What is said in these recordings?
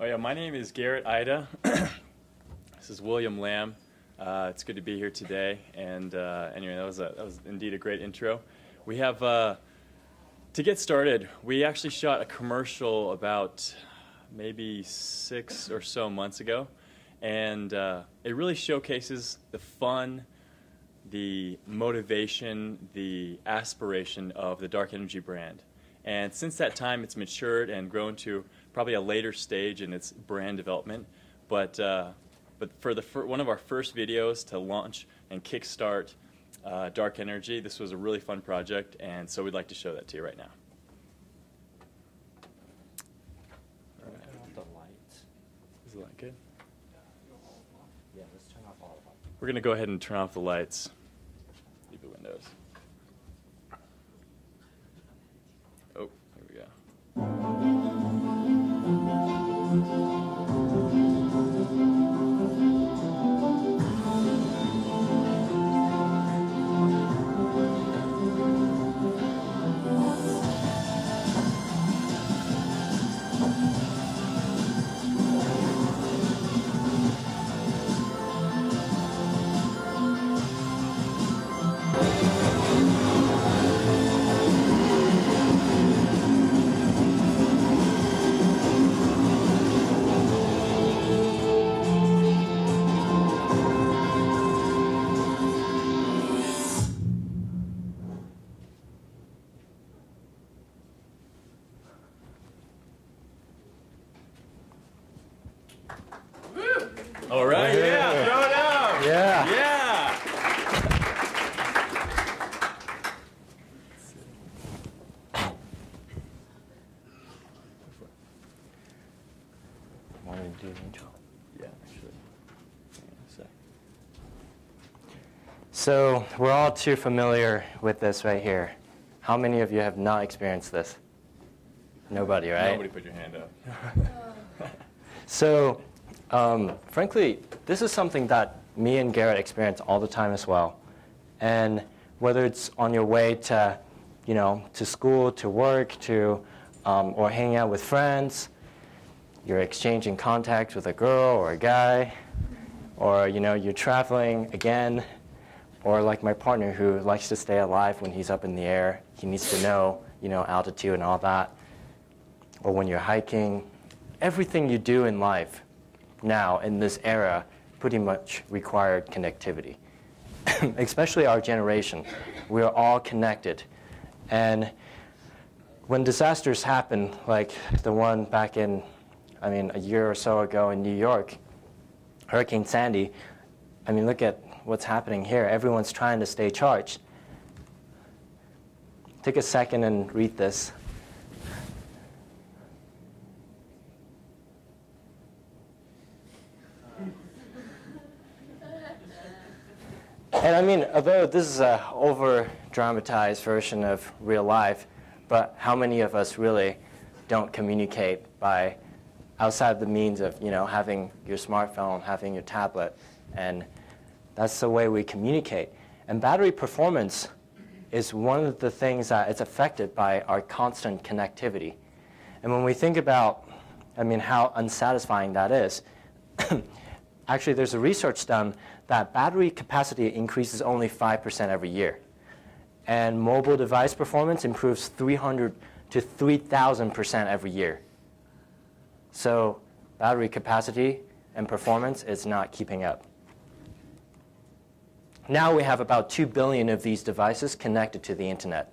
Oh yeah, my name is Garrett Aida. This is William Lam. It's good to be here today. And anyway, that was indeed a great intro. We have to get started. We actually shot a commercial about maybe 6 or so months ago, and it really showcases the fun, the motivation, the aspiration of the Dark Energy brand. And since that time, it's matured and grown to probably a later stage in its brand development. But for one of our first videos to launch and kickstart Dark Energy, this was a really fun project, and so we'd like to show that to you right now. All right. Turn off the lights. Is the light good? Yeah, let's turn off all of them. We're going to go ahead and turn off the lights. Leave the windows. Oh, here we go. All right, yeah, throw it out. Yeah. Yeah. Want me to do an intro? Yeah, actually. Hang on a sec. So we're all too familiar with this right here. How many of you have not experienced this? Nobody, right? Nobody put your hand up. So, frankly, this is something that me and Garrett experience all the time as well. And whether it's on your way to, you know, to school, to work, to or hanging out with friends, you're exchanging contacts with a girl or a guy, or you know, you're traveling again, or like my partner who likes to stay alive when he's up in the air. He needs to know, you know, altitude and all that. Or when you're hiking, everything you do in life. Now, in this era, pretty much required connectivity. Especially our generation. We are all connected. And when disasters happen, like the one back in, I mean, a year or so ago in New York, Hurricane Sandy, I mean, look at what's happening here. Everyone's trying to stay charged. Take a second and read this. And I mean, although this is an over-dramatized version of real life, but how many of us really don't communicate by outside the means of, you know, having your smartphone, having your tablet, and that's the way we communicate. And battery performance is one of the things that is affected by our constant connectivity. And when we think about, I mean, how unsatisfying that is, actually, there's a research done that battery capacity increases only 5% every year. And mobile device performance improves 300 to 3,000% every year. So battery capacity and performance is not keeping up. Now we have about 2 billion of these devices connected to the internet.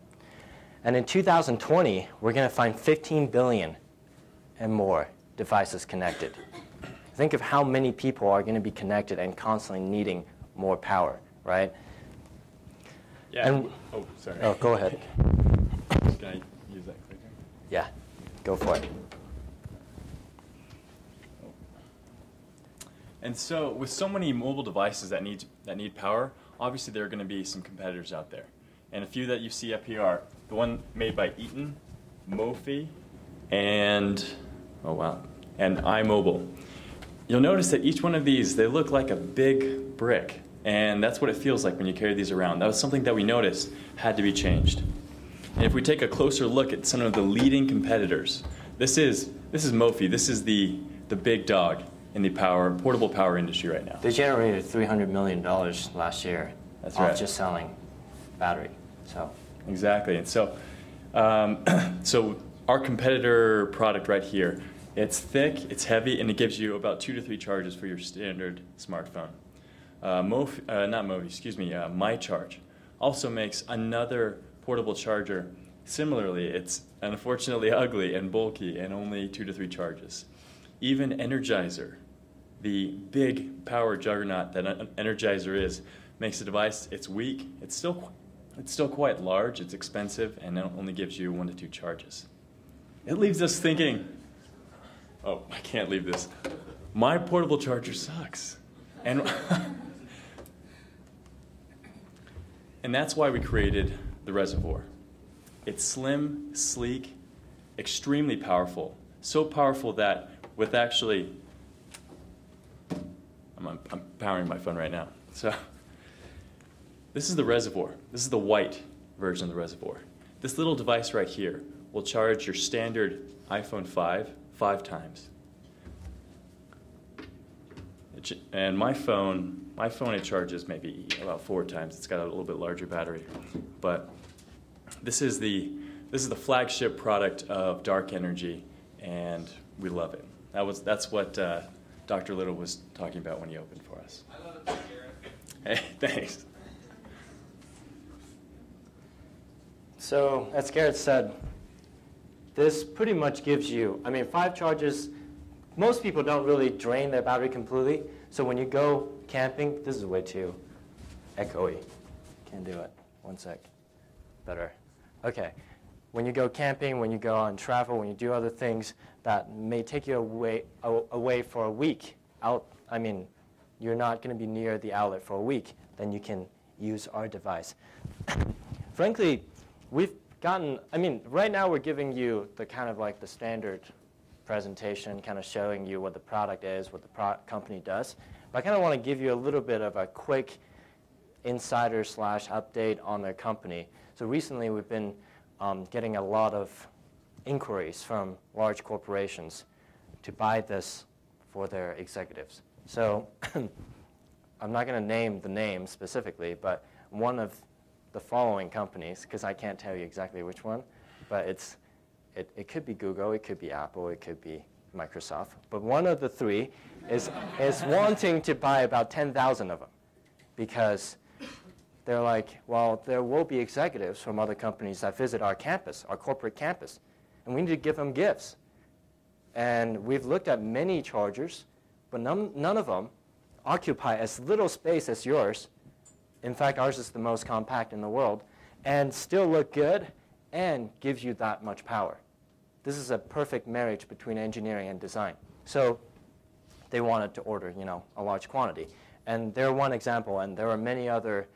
And in 2020, we're going to find 15 billion and more devices connected. Think of how many people are going to be connected and constantly needing more power, right? Yeah. And, oh, sorry. Oh, go ahead. Can I use that clicker? Yeah, go for it. And so, with so many mobile devices that need power, obviously there are going to be some competitors out there, and a few that you see up here are the one made by Eaton, Mophie, and oh wow, and iMobile. You'll notice that each one of these, they look like a big brick. And that's what it feels like when you carry these around. That was something that we noticed had to be changed. And if we take a closer look at some of the leading competitors, this is Mophie. This is the the big dog in the portable power industry right now. They generated $300 million last year. That's right. Off just selling battery. So exactly. And so, so our competitor product right here, it's thick, it's heavy, and it gives you about 2 to 3 charges for your standard smartphone. MyCharge also makes another portable charger. Similarly, it's unfortunately ugly and bulky and only 2 to 3 charges. Even Energizer, the big power juggernaut that Energizer is, makes a device. It's weak, it's still quite large, it's expensive, and it only gives you 1 to 2 charges. It leaves us thinking, oh, I can't leave this. My portable charger sucks. And, and that's why we created the Reservoir. It's slim, sleek, extremely powerful. So powerful that with actually, I'm powering my phone right now. So this is the Reservoir. This is the white version of the Reservoir. This little device right here will charge your standard iPhone 5 5 times. And my phone it charges maybe about 4 times. It's got a little bit larger battery. But this is the flagship product of Dark Energy, and we love it. That's what Dr. Little was talking about when he opened for us. I love it, Garrett. Hey, thanks. So, as Garrett said, this pretty much gives you, I mean, 5 charges, most people don't really drain their battery completely. So when you go camping, this is way too echoey. Can't do it. 1 sec. Better. OK. When you go camping, when you go on travel, when you do other things that may take you away for a week, I mean, you're not going to be near the outlet for a week, then you can use our device. Frankly, we've gotten, I mean, right now we're giving you the kind of like the standard presentation, kind of showing you what the product is, what the company does. But I kind of want to give you a little bit of a quick insider / update on their company. So recently we've been getting a lot of inquiries from large corporations to buy this for their executives. So I'm not going to name the name specifically, but one of the following companies, because I can't tell you exactly which one, but it could be Google, it could be Apple, it could be Microsoft, but one of the 3 is wanting to buy about 10,000 of them, because they're like, well, there will be executives from other companies that visit our campus, our corporate campus, and we need to give them gifts. And we've looked at many chargers, but none of them occupy as little space as yours. In fact, ours is the most compact in the world, and still look good, and gives you that much power. This is a perfect marriage between engineering and design. So they wanted to order, you know, a large quantity. And they're one example, and there are many other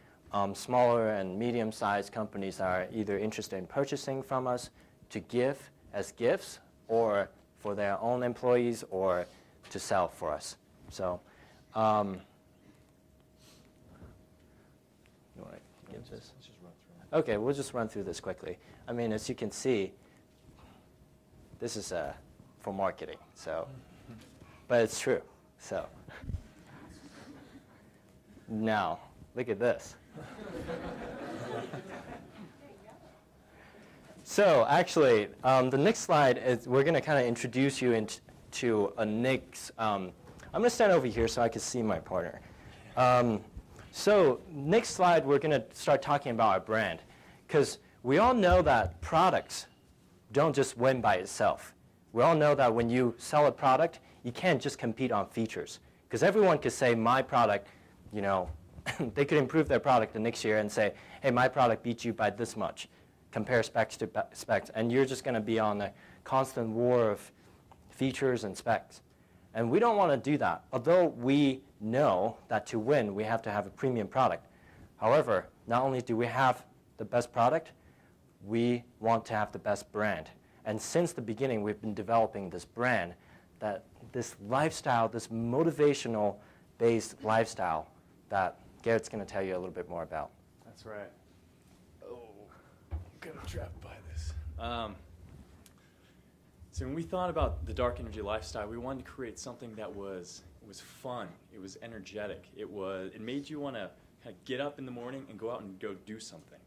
smaller and medium-sized companies that are either interested in purchasing from us to give as gifts, or for their own employees, or to sell for us. So. You want to give this? OK, we'll just run through this quickly. I mean, as you can see, this is for marketing. So, but it's true. So now, look at this. So actually, the next slide, is we're going to kind of introduce you into a next. I'm going to stand over here so I can see my partner. So next slide, we're going to start talking about our brand, because we all know that products don't just win by itself. We all know that when you sell a product, you can't just compete on features, because everyone could say my product, you know, they could improve their product the next year and say, hey, my product beat you by this much, compare specs to specs, and you're just going to be on a constant war of features and specs. And we don't want to do that, although we know that to win, we have to have a premium product. However, not only do we have the best product, we want to have the best brand. And since the beginning, we've been developing this brand, that this lifestyle, this motivational-based lifestyle that Garrett's going to tell you a little bit more about. That's right. Oh, I'm going to trap by this. So when we thought about the dark energy lifestyle, we wanted to create something that was fun, it was energetic, it made you want to kind of get up in the morning and go out and go do something.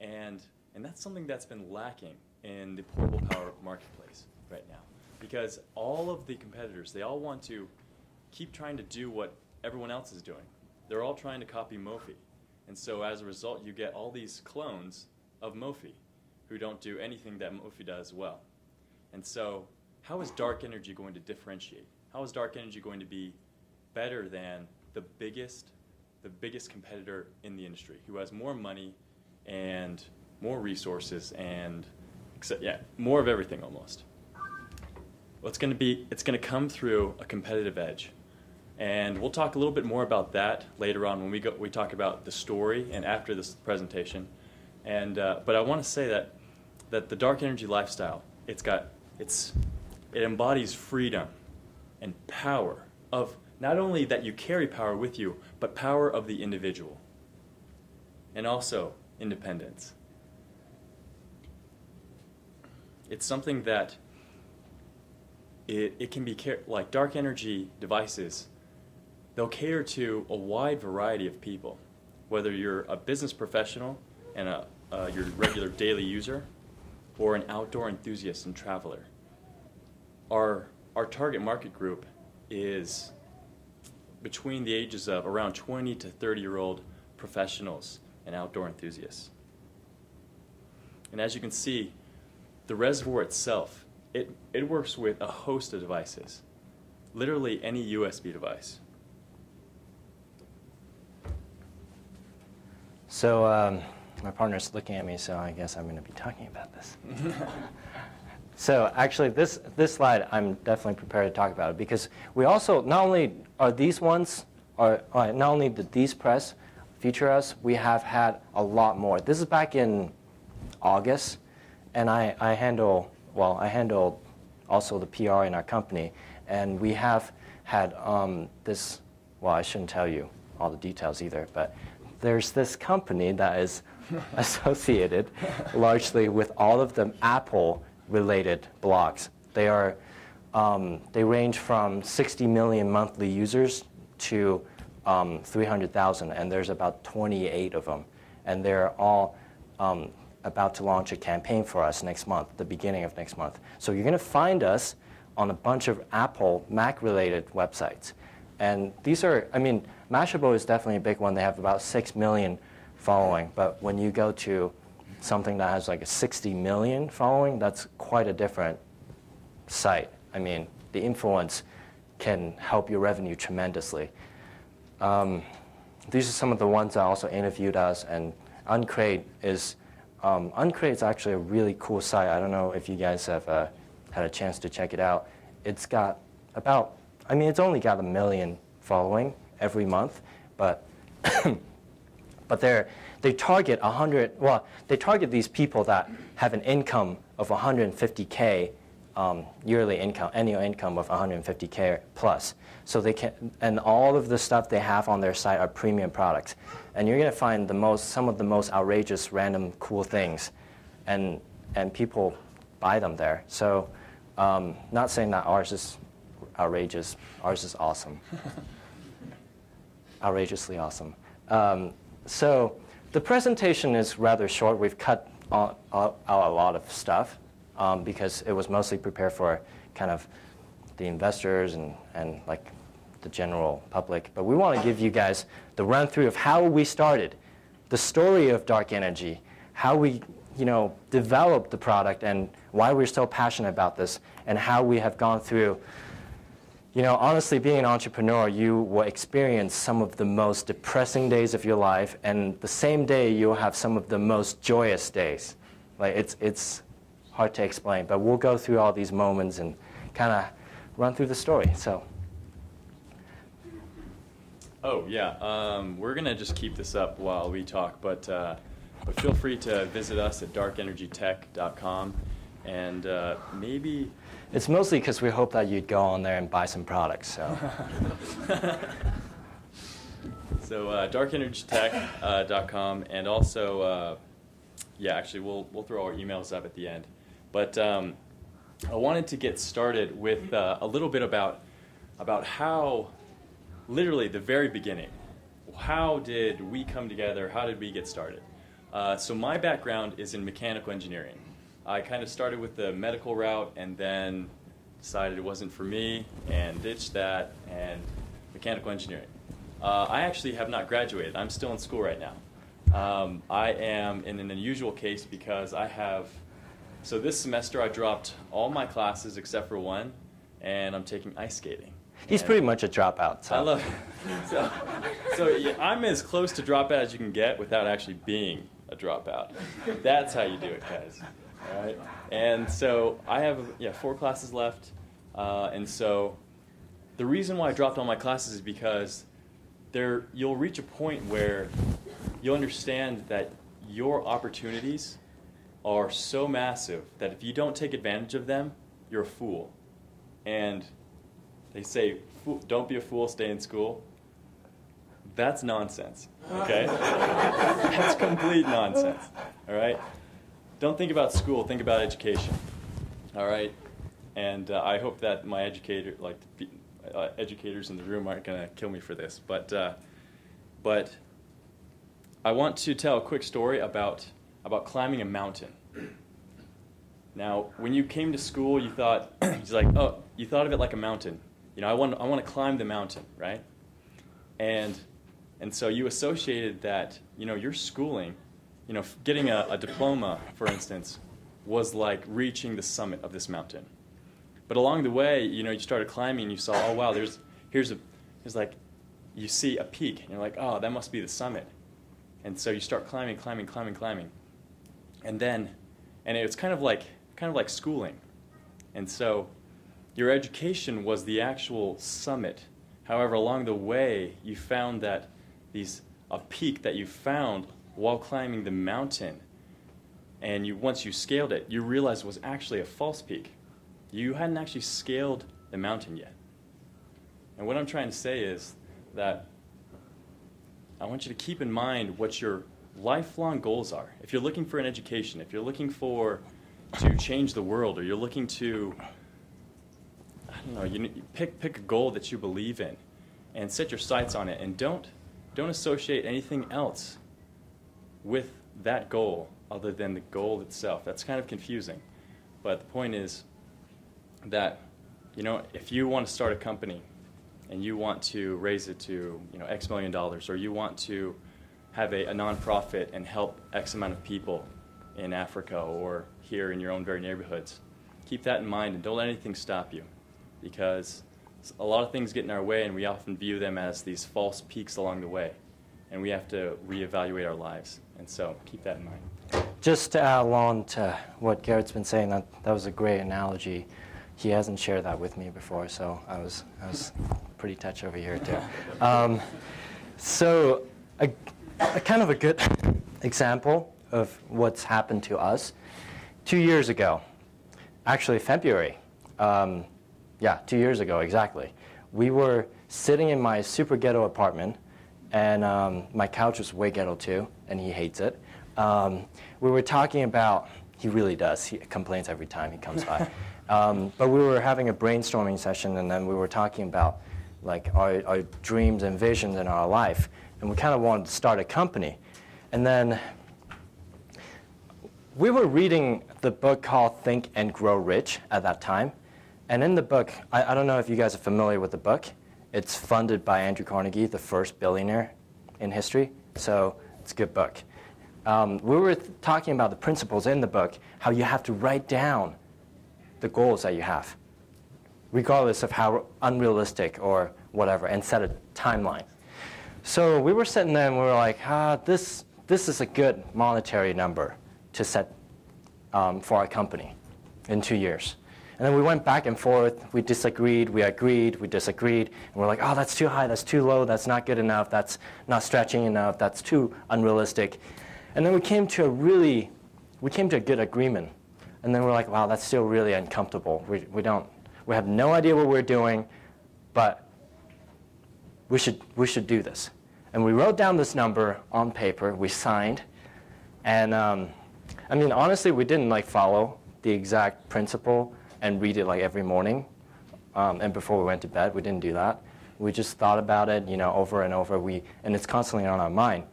And that's something that's been lacking in the portable power marketplace right now, because all of the competitors, they all want to keep trying to do what everyone else is doing. They're all trying to copy Mophie. And so as a result, you get all these clones of Mophie who don't do anything that Mophie does well. And so how is dark energy going to differentiate? How is dark energy going to be better than the biggest competitor in the industry who has more money and more resources and more of everything almost? Well, it's going to come through a competitive edge. And we'll talk a little bit more about that later on when we talk about the story and after this presentation. And but I want to say that the dark energy lifestyle, it embodies freedom and power of not only that you carry power with you, but power of the individual, and also independence. It's something that it can be like dark energy devices. They'll cater to a wide variety of people, whether you're a business professional and your regular daily user, or an outdoor enthusiast and traveler. Our target market group is between the ages of around 20 to 30-year-old professionals and outdoor enthusiasts. And as you can see, the reservoir itself, it works with a host of devices, literally any USB device. So my partner's looking at me, so I guess I'm going to be talking about this. So actually, this slide I'm definitely prepared to talk about it, because we also not only did these press feature us, we have had a lot more. This is back in August, and I handle also the PR in our company, and we have had this. Well, I shouldn't tell you all the details either, but there's this company that is associated largely with all of the Apple-related blogs. They are, they range from 60 million monthly users to 300,000, and there's about 28 of them. And they're all about to launch a campaign for us next month, the beginning of next month. So you're going to find us on a bunch of Apple Mac-related websites. And these are, I mean, Mashable is definitely a big one. They have about 6 million following. But when you go to something that has like a 60 million following, that's quite a different site. I mean, the influence can help your revenue tremendously. These are some of the ones that also interviewed us. And Uncrate is actually a really cool site. I don't know if you guys have had a chance to check it out. It's got about, I mean, it's only got 1 million following every month, but they target 100. Well, they target these people that have an income of 150K yearly income, annual income of 150K plus. So they can, and all of the stuff they have on their site are premium products, and you're gonna find some of the most outrageous, random, cool things, and people buy them there. So, not saying that ours is outrageous. Ours is awesome. Outrageously awesome. So the presentation is rather short. We've cut out a lot of stuff because it was mostly prepared for kind of the investors and like the general public. But we want to give you guys the run through of how we started, the story of dark energy, how we developed the product, and why we're so passionate about this, and how we have gone through. You know, honestly, being an entrepreneur, you will experience some of the most depressing days of your life, and the same day you'll have some of the most joyous days. Like, it's hard to explain, but we'll go through all these moments and kind of run through the story. So. Oh yeah, we're gonna just keep this up while we talk, but feel free to visit us at darkenergytech.com. And maybe it's mostly because we hope that you'd go on there and buy some products. So, so darkenergytech.com, and also, yeah, actually, we'll throw our emails up at the end. But I wanted to get started with a little bit about how, literally the very beginning, how did we come together, how did we get started? So my background is in mechanical engineering. I kind of started with the medical route and then decided it wasn't for me and ditched that and mechanical engineering. I actually have not graduated. I'm still in school right now. I am in an unusual case because I have, so this semester I dropped all my classes except for one, and I'm taking ice skating. He's pretty much a dropout. So. I love it. So yeah, I'm as close to dropout as you can get without actually being a dropout. That's how you do it, guys. All right. And so I have 4 classes left, and so the reason why I dropped all my classes is because you'll reach a point where you'll understand that your opportunities are so massive that if you don't take advantage of them, you're a fool. And they say, don't be a fool, stay in school. That's nonsense, okay? That's complete nonsense, all right? Don't think about school, think about education, all right? And I hope that my educators in the room aren't gonna kill me for this, but I want to tell a quick story about climbing a mountain. Now, when you came to school, you thought, you thought of it like a mountain. You know, I want to climb the mountain, right? And so you associated that, you know, your schooling, you know, getting a diploma, for instance, was like reaching the summit of this mountain. But along the way, you know, you started climbing and you saw, oh wow, here's like, you see a peak and you're like, oh, that must be the summit. And so you start climbing. And it's kind of like schooling. And so your education was the actual summit. However, along the way, you found that a peak that you found while climbing the mountain, and once you scaled it, you realized it was actually a false peak. You hadn't actually scaled the mountain yet. And what I'm trying to say is that I want you to keep in mind what your lifelong goals are. If you're looking for an education, if you're looking to change the world, or you're looking to, I don't know, you pick a goal that you believe in and set your sights on it, and don't associate anything else with that goal other than the goal itself. That's kind of confusing, but the point is that, you know, if you want to start a company and you want to raise it to, you know, X million dollars, or you want to have a nonprofit and help X amount of people in Africa or here in your own very neighborhoods, keep that in mind and don't let anything stop you, because a lot of things get in our way and we often view them as these false peaks along the way, and we have to reevaluate our lives. And so keep that in mind. Just to add on to what Garrett's been saying, that was a great analogy. He hasn't shared that with me before, so I was pretty touched over here too. So a kind of a good example of what's happened to us. 2 years ago, actually February, 2 years ago exactly, we were sitting in my super ghetto apartment, and my couch was way ghetto too, and he hates it. We were talking about, he really does, he complains every time he comes by. But we were having a brainstorming session, and then we were talking about like our dreams and visions in our life, and we kind of wanted to start a company. And then we were reading the book called Think and Grow Rich at that time. And in the book, I don't know if you guys are familiar with the book. It's funded by Andrew Carnegie, the first billionaire in history. So it's a good book. We were talking about the principles in the book, how you have to write down the goals that you have, regardless of how unrealistic or whatever, and set a timeline. So we were sitting there and we were like, this is a good monetary number to set for our company in 2 years. And then we went back and forth. We disagreed, we agreed, we disagreed. And we're like, oh, that's too high, that's too low, that's not good enough, that's not stretching enough, that's too unrealistic. And then we came to a good agreement. And then we're like, wow, that's still really uncomfortable. We have no idea what we're doing, but we should do this. And we wrote down this number on paper, we signed, and I mean, honestly, we didn't like follow the exact principle and read it like every morning. And before we went to bed, we didn't do that. We just thought about it, you know, over and over. And it's constantly on our mind.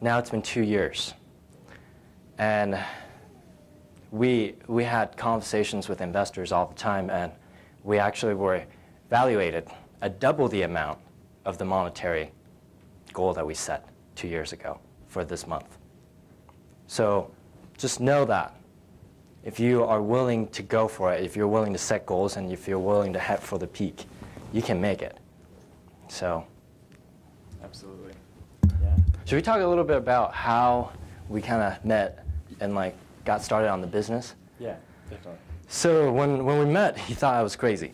Now it's been 2 years, and we had conversations with investors all the time, and we actually were valuated at double the amount of the monetary goal that we set 2 years ago for this month. So just know that if you are willing to go for it, if you're willing to set goals, and if you're willing to head for the peak, you can make it. So. Absolutely. Yeah. Should we talk a little bit about how we kind of met and like got started on the business? Yeah, definitely. So when we met, he thought I was crazy.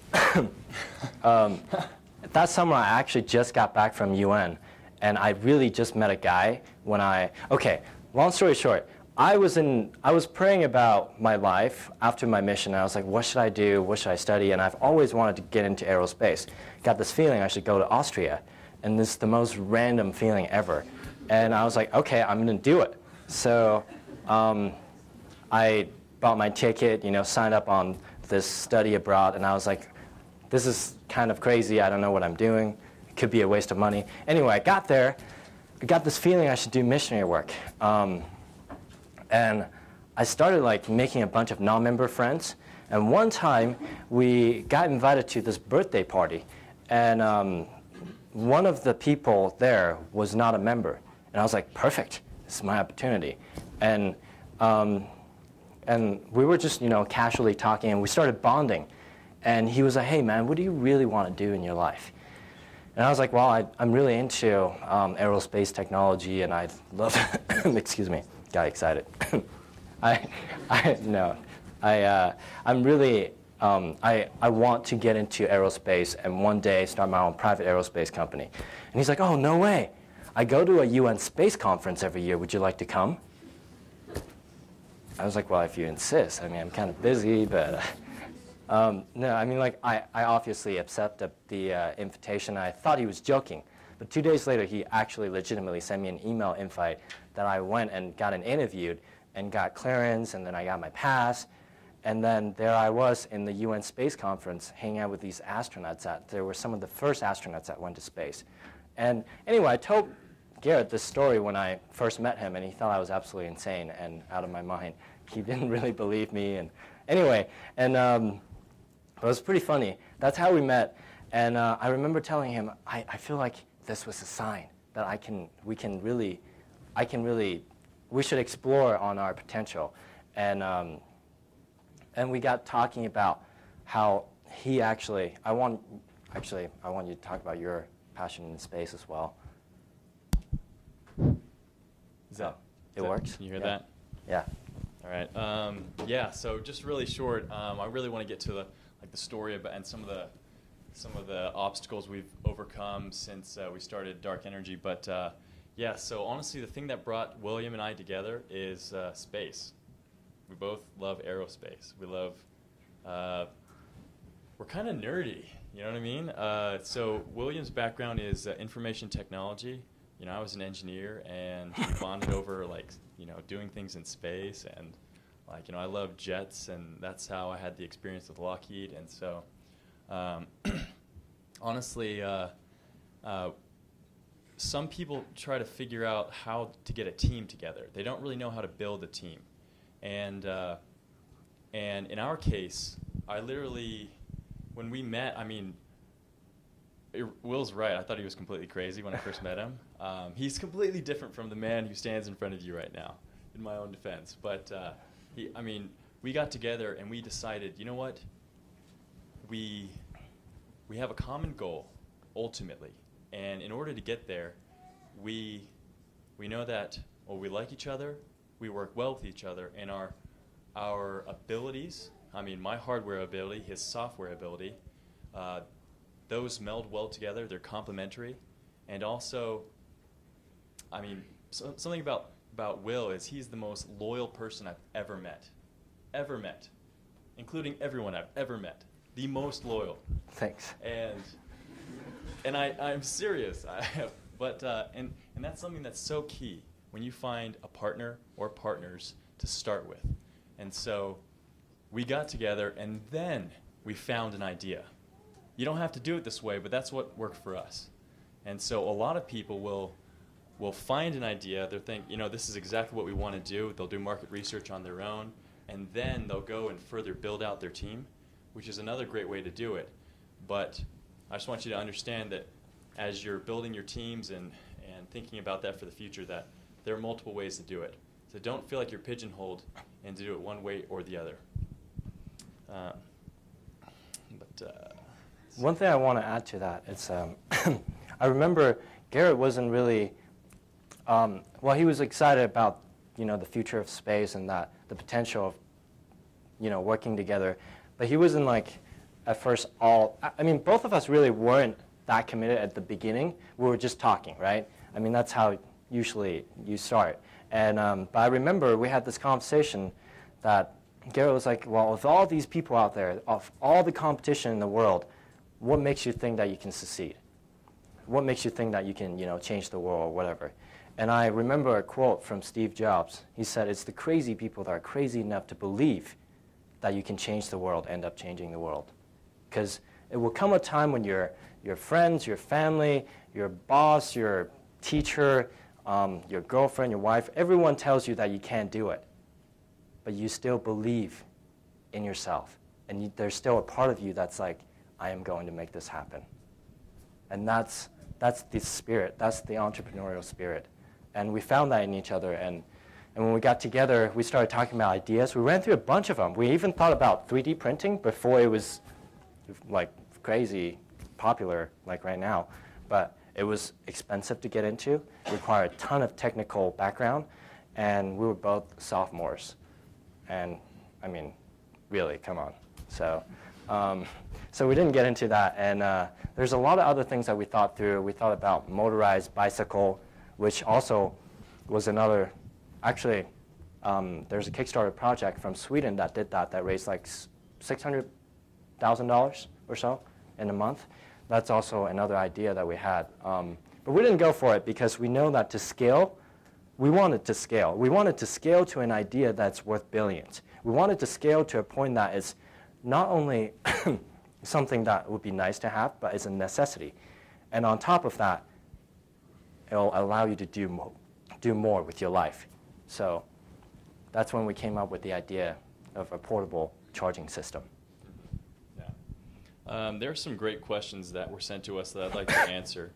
That summer, I actually just got back from UN, and I really just met a guy when I, okay, long story short, I was praying about my life after my mission, and I was like, what should I do, what should I study, and I've always wanted to get into aerospace. Got this feeling I should go to Austria, and this is the most random feeling ever. And I was like, okay, I'm going to do it. So I bought my ticket, you know, signed up on this study abroad, and I was like, this is kind of crazy, I don't know what I'm doing, it could be a waste of money. Anyway, I got there, I got this feeling I should do missionary work. And I started like making a bunch of non-member friends, and one time we got invited to this birthday party, and one of the people there was not a member, and I was like, perfect, this is my opportunity. And we were just, you know, casually talking, and we started bonding. And he was like, hey man, what do you really want to do in your life? And I was like, well, I'm really into aerospace technology, and I love, excuse me, got excited. I want to get into aerospace and one day start my own private aerospace company. And he's like, oh, no way. I go to a UN space conference every year. Would you like to come? I was like, well, if you insist. I mean, I'm kind of busy, but. No, I mean, like, I obviously accepted the invitation. I thought he was joking. But 2 days later, he actually legitimately sent me an email invite that I went and got an interview and got clearance, and then I got my pass. And then there I was in the UN Space Conference hanging out with these astronauts. There were some of the first astronauts that went to space. And anyway, I told Garrett this story when I first met him, and he thought I was absolutely insane and out of my mind. He didn't really believe me. And anyway, and it was pretty funny. That's how we met. And I remember telling him, I feel like this was a sign that we should explore on our potential. And we got talking about how he actually, I want you to talk about your passion in space as well. Is that, it works? Can you hear that? Yeah. All right. Yeah, so just really short, I really want to get to the story about, and some of the obstacles we've overcome since we started Dark Energy. But yeah, so honestly, the thing that brought William and I together is space. We both love aerospace. We love, we're kind of nerdy, you know what I mean? So William's background is information technology. You know, I was an engineer, and we bonded over, like, you know, doing things in space, and like, you know, I love jets, and that's how I had the experience with Lockheed. And so, honestly, some people try to figure out how to get a team together. They don't really know how to build a team. And in our case, I literally, when we met, I mean, Will's right. I thought he was completely crazy when I first met him. He's completely different from the man who stands in front of you right now, in my own defense. But I mean, we got together and we decided, you know what? We have a common goal, ultimately. And in order to get there, we know that, well, we like each other, we work well with each other, and our abilities, I mean, my hardware ability, his software ability, those meld well together, they're complementary. And also, I mean, so, something about Will is he's the most loyal person I've ever met, including everyone I've ever met, the most loyal. Thanks. And I'm serious, and that's something that's so key when you find a partner or partners to start with. And so We got together and then we found an idea. You don't have to do it this way, but that's what worked for us. And so a lot of people will find an idea, they'll think, you know, this is exactly what we want to do, they'll do market research on their own, and then they'll go and further build out their team, which is another great way to do it. But I just want you to understand that as you're building your teams and thinking about that for the future, that there are multiple ways to do it. So don't feel like you're pigeonholed and do it one way or the other. One thing I want to add to that is I remember Garrett wasn't really, well, he was excited about, you know, the future of space and that the potential of, you know, working together. But he wasn't like at first I mean, both of us really weren't that committed at the beginning. We were just talking, right? I mean, that's how usually you start. And but I remember we had this conversation that Garrett was like, well, with all these people out there, of all the competition in the world, what makes you think that you can succeed? What makes you think that you can, you know, change the world or whatever? And I remember a quote from Steve Jobs. He said, it's the crazy people that are crazy enough to believe that you can change the world, end up changing the world. Because it will come a time when your friends, your family, your boss, your teacher, your girlfriend, your wife, everyone tells you that you can't do it. But you still believe in yourself. And there's still a part of you that's like, I am going to make this happen. And that's the spirit. That's the entrepreneurial spirit. And we found that in each other. And when we got together, we started talking about ideas. We ran through a bunch of them. We even thought about 3D printing before it was like crazy popular like right now. But it was expensive to get into, required a ton of technical background. And we were both sophomores. And I mean, really, come on. So, so we didn't get into that. And there's a lot of other things that we thought through. We thought about motorized bicycle, which also was another. Actually, there's a Kickstarter project from Sweden that did that, that raised like $600,000 or so in a month. That's also another idea that we had. But we didn't go for it because we know that to scale, we wanted to scale. We wanted to scale to an idea that's worth billions. We wanted to scale to a point that is not only something that would be nice to have, but it's a necessity. And on top of that, it'll allow you to do more with your life. So that's when we came up with the idea of a portable charging system. Yeah. There are some great questions that were sent to us that I'd like to answer.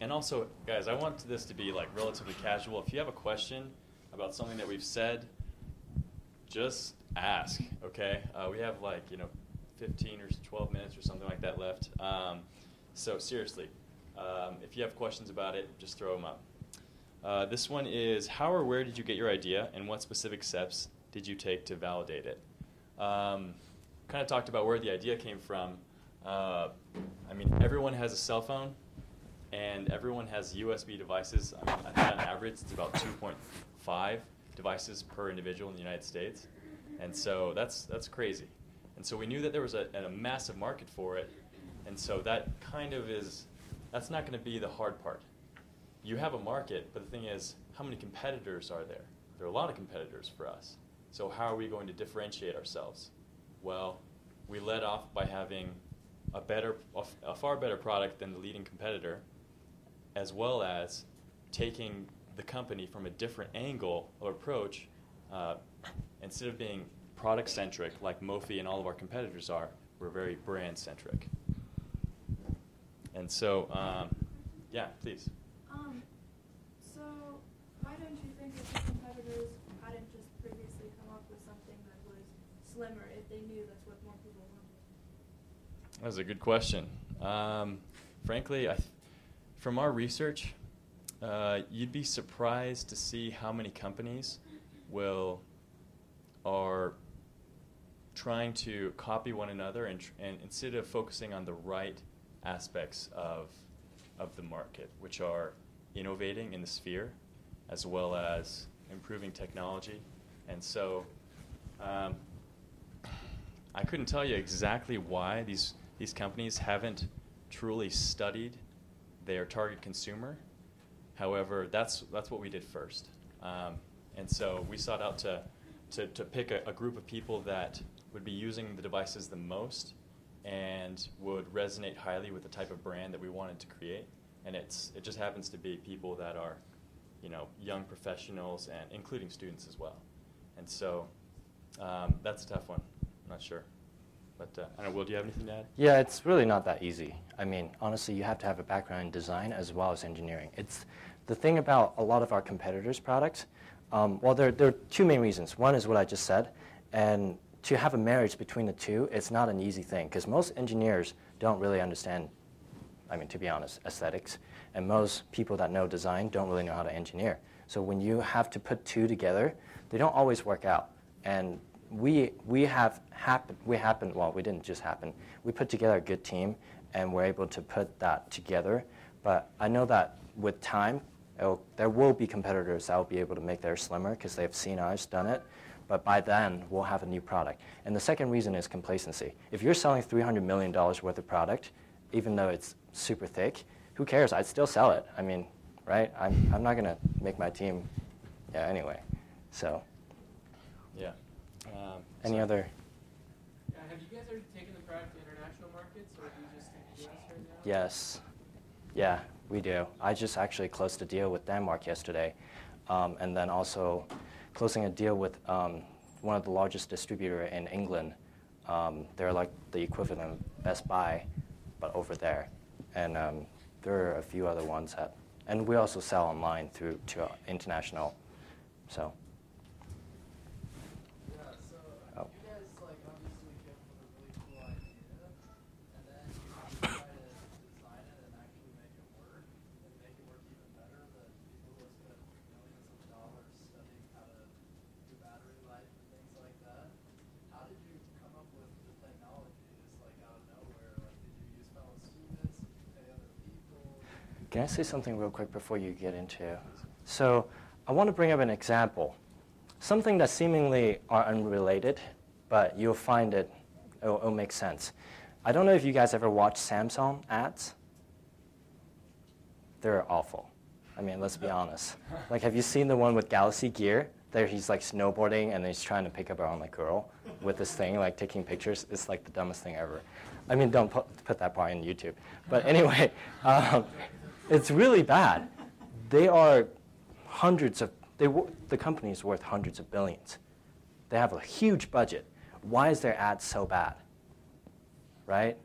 And also, guys, I want this to be like relatively casual. If you have a question about something that we've said, just ask, okay? We have like, you know, 15 or 12 minutes or something like that left. So seriously, if you have questions about it, just throw them up. This one is, how or where did you get your idea, and what specific steps did you take to validate it? Kind of talked about where the idea came from. I mean, everyone has a cell phone. And everyone has USB devices. I mean, on average, it's about 2.5 devices per individual in the United States. And so that's crazy. And so we knew that there was a massive market for it. And so that kind of is, that's not going to be the hard part. You have a market, but the thing is, how many competitors are there? There are a lot of competitors for us. So how are we going to differentiate ourselves? Well, we led off by having a far better product than the leading competitor, as well as taking the company from a different angle or approach. Instead of being product-centric like Mophie and all of our competitors are, we're very brand-centric. And so, yeah, please. So why don't you think that the competitors hadn't just previously come up with something that was slimmer if they knew that's what more people wanted? That's a good question. Frankly, from our research, you'd be surprised to see how many companies are trying to copy one another and instead of focusing on the right aspects of the market, which are innovating in the sphere as well as improving technology. And so I couldn't tell you exactly why these companies haven't truly studied their target consumer. However, that's what we did first. And so we sought out to to pick a group of people that would be using the devices the most and would resonate highly with the type of brand that we wanted to create. And it just happens to be people that are, you know, young professionals and including students as well. And so that's a tough one. I'm not sure. But I don't know, Will, do you have anything to add? Yeah, it's really not that easy. I mean, honestly, you have to have a background in design as well as engineering. It's the thing about a lot of our competitors' products. Well, there are two main reasons. One is what I just said, and to have a marriage between the two, it's not an easy thing, because most engineers don't really understand, I mean, to be honest, aesthetics, and most people that know design don't really know how to engineer. So when you have to put two together, they don't always work out. And we put together a good team, and we're able to put that together. But I know that with time, there will be competitors that will be able to make theirs slimmer because they've seen ours done it. But by then, we'll have a new product. And the second reason is complacency. If you're selling $300 million worth of product, even though it's super thick, who cares? I'd still sell it. I mean, right? I'm not going to make my team, yeah, anyway. So, yeah. Any other? Have you guys already taken the product to international markets, or are you just in the US right now? Yes. Yeah, we do. I just actually closed a deal with Denmark yesterday, and then also closing a deal with one of the largest distributors in England. They're like the equivalent of Best Buy, but over there. And there are a few other ones that, and we also sell online through to international. So. Can I say something real quick before you get into? So I want to bring up an example, something that seemingly are unrelated, but you'll find it'll make sense. I don't know if you guys ever watched Samsung ads. They're awful. I mean, let's be honest. Like, have you seen the one with Galaxy Gear? There he's like snowboarding and he's trying to pick up on the girl with this thing, like taking pictures. It's like the dumbest thing ever. I mean, don't put that part on YouTube. But anyway. It's really bad. The company is worth hundreds of billions. They have a huge budget. Why is their ad so bad? Right?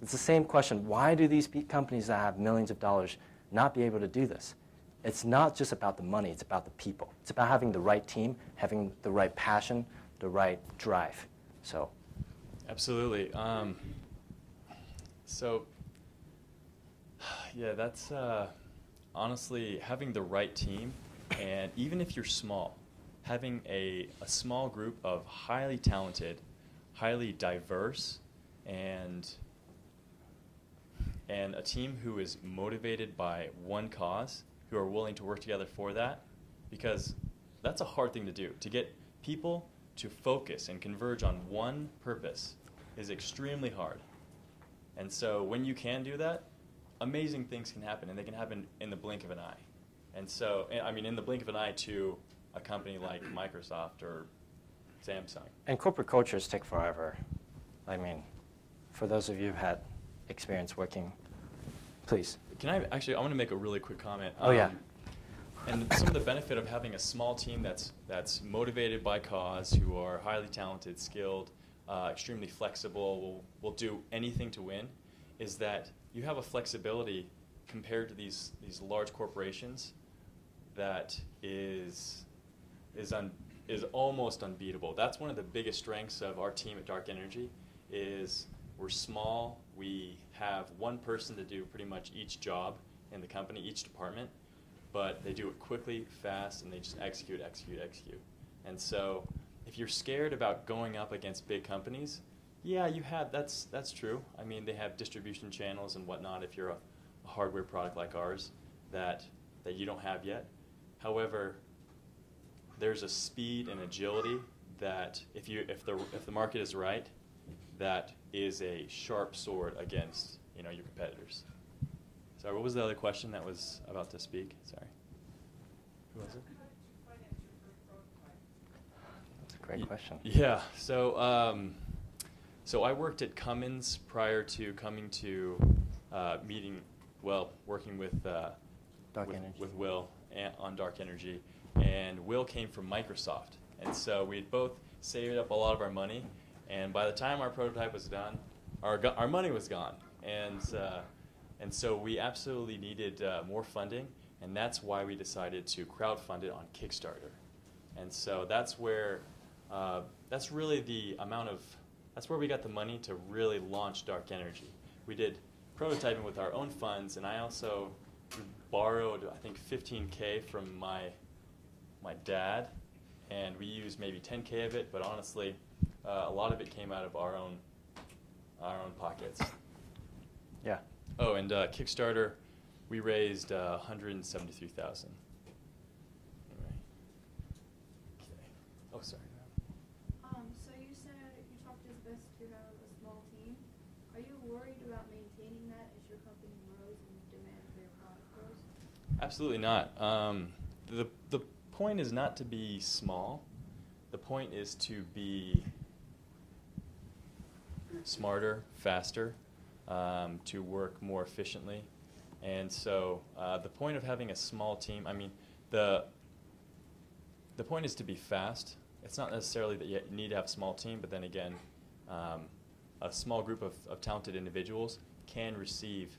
It's the same question. Why do these companies that have millions of dollars not be able to do this? It's not just about the money. It's about the people. It's about having the right team, having the right passion, the right drive. So. Absolutely. Yeah, that's honestly having the right team, and even if you're small, having a small group of highly talented, highly diverse, and a team who is motivated by one cause, who are willing to work together for that, because that's a hard thing to do. To get people to focus and converge on one purpose is extremely hard. And so when you can do that, amazing things can happen, and they can happen in the blink of an eye. And so, I mean, in the blink of an eye to a company like Microsoft or Samsung. And corporate cultures take forever. I mean, for those of you who've had experience working, please. I want to make a really quick comment. Oh, yeah. And some of the benefit of having a small team that's motivated by cause, who are highly talented, skilled, extremely flexible, will do anything to win, is that you have a flexibility compared to these large corporations that is almost unbeatable. That's one of the biggest strengths of our team at Dark Energy is we're small. We have one person to do pretty much each job in the company, each department, but they do it quickly, fast, and they just execute, execute, execute. And so if you're scared about going up against big companies, yeah, that's true. I mean, they have distribution channels and whatnot if you're a hardware product like ours that you don't have yet. However, there's a speed and agility that if the market is right, that is a sharp sword against, you know, your competitors. Sorry, what was the other question that was about to speak? Sorry. Who was it? Great question. Yeah. So, so I worked at Cummins prior to coming to working with Will on Dark Energy, and Will came from Microsoft, and so we had both saved up a lot of our money, and by the time our prototype was done, our money was gone, and so we absolutely needed more funding, and that's why we decided to crowdfund it on Kickstarter, and so that's where that's where we got the money to really launch Dark Energy. We did prototyping with our own funds, and I also borrowed, I think, 15K from my dad, and we used maybe 10K of it, but honestly, a lot of it came out of our own pockets. Yeah. Oh, and Kickstarter, we raised $173,000. Anyway. Okay. Oh, sorry. So you said you talked as best to have a small team. Are you worried about maintaining that as your company grows and demand for your product grows? Absolutely not. The point is not to be small. The point is to be smarter, faster, to work more efficiently. And so the point of having a small team, I mean, the point is to be fast. It's not necessarily that you need to have a small team, but then again, a small group of talented individuals can receive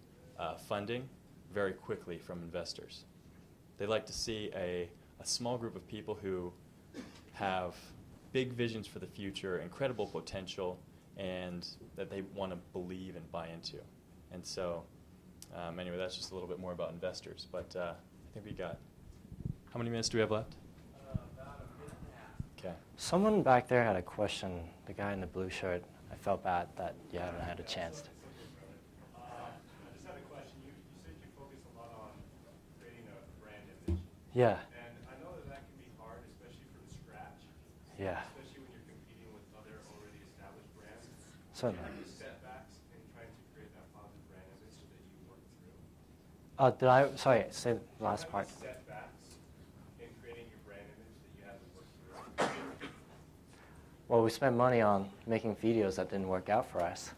funding very quickly from investors. They like to see a small group of people who have big visions for the future, incredible potential, and that they want to believe and buy into. And so, anyway, that's just a little bit more about investors. But I think we got, how many minutes do we have left? About a minute and a half. Okay. Someone back there had a question, the guy in the blue shirt. I felt bad that you haven't had a chance to. I just had a question. You said you focus a lot on creating a brand image. Yeah. And I know that can be hard, especially from scratch. Yeah. Especially when you're competing with other already established brands. Certainly. Did I, sorry, say the last part. Setbacks in creating your brand image that you haven't worked through? Well, we spent money on making videos that didn't work out for us.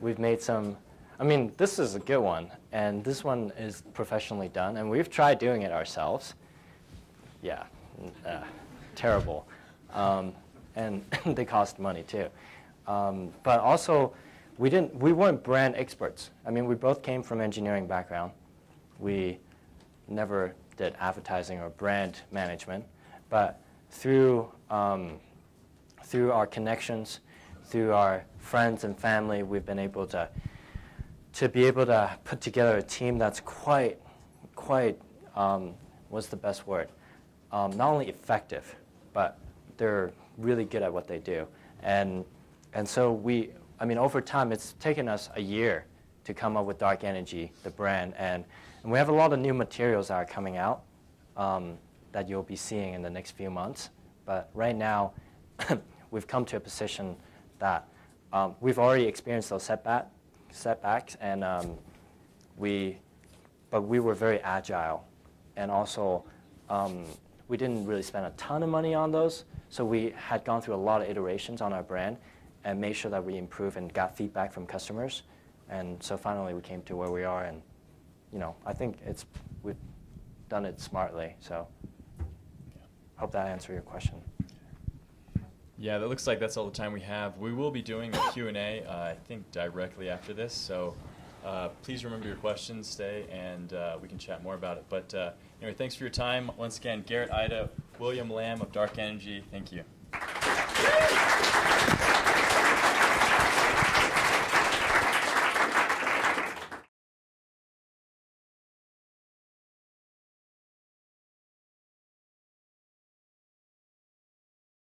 We've made some, I mean, this is a good one, and this one is professionally done, and we've tried doing it ourselves. Yeah, terrible. And they cost money, too. But also, we weren't brand experts. I mean, we both came from engineering background. We never did advertising or brand management, but through our connections, through our friends and family, we've been able to be able to put together a team that's quite what's the best word? Not only effective, but they're really good at what they do, and so we. I mean, over time, it's taken us a year to come up with Dark Energy, the brand, and we have a lot of new materials that are coming out that you'll be seeing in the next few months. But right now, we've come to a position that we've already experienced those setbacks, and but we were very agile, and also we didn't really spend a ton of money on those, so we had gone through a lot of iterations on our brand, and made sure that we improved and got feedback from customers. And so finally we came to where we are, and you know, I think we've done it smartly. So hope that answered your question. Yeah, that looks like that's all the time we have. We will be doing a Q&A, I think, directly after this. So please remember your questions, stay, and we can chat more about it. But anyway, thanks for your time. Once again, Garrett Aida, William Lam of Dark Energy, thank you.